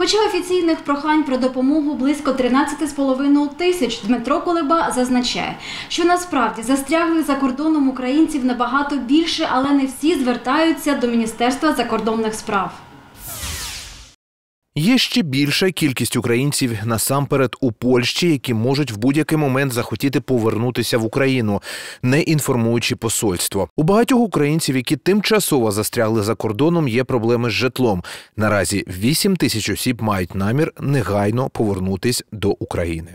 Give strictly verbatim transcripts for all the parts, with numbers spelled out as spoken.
Хоча офіційних прохань про допомогу близько тринадцять з половиною тисяч, Дмитро Кулеба зазначає, що насправді застряглих за кордоном українців набагато більше, але не всі звертаються до Міністерства закордонних справ. Є ще більша кількість українців насамперед у Польщі, які можуть в будь-який момент захотіти повернутися в Україну, не інформуючи посольство. У багатьох українців, які тимчасово застрягли за кордоном, є проблеми з житлом. Наразі вісім тисяч осіб мають намір негайно повернутися до України.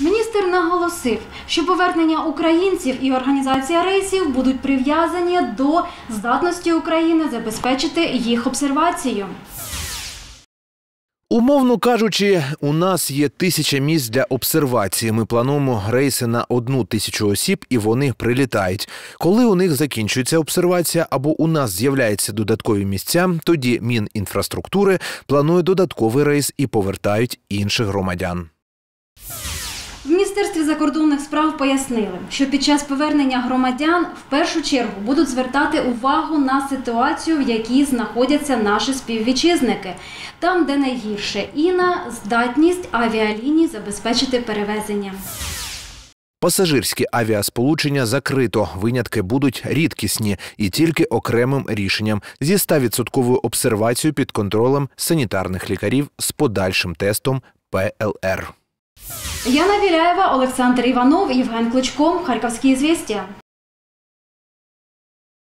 Міністр наголосив, що повернення українців і організація рейсів будуть прив'язані до здатності України забезпечити їх обсервацію. Умовно кажучи, у нас є тисяча місць для обсервації. Ми плануємо рейси на одну тисячу осіб, і вони прилітають. Коли у них закінчується обсервація або у нас з'являються додаткові місця, тоді Мінінфраструктури планує додатковий рейс і повертають інших громадян. В Міністерстві закордонних справ пояснили, що під час повернення громадян в першу чергу будуть звертати увагу на ситуацію, в якій знаходяться наші співвітчизники. Там, де найгірше, і на здатність авіаліній забезпечити перевезення. Пасажирські авіасполучення закрито, винятки будуть рідкісні і тільки окремим рішенням зі ста відсотків обсервацією під контролем санітарних лікарів з подальшим тестом Пе Ел Ер. Яна Виляева, Александр Иванов, Евген Клычко, Харьковские известия.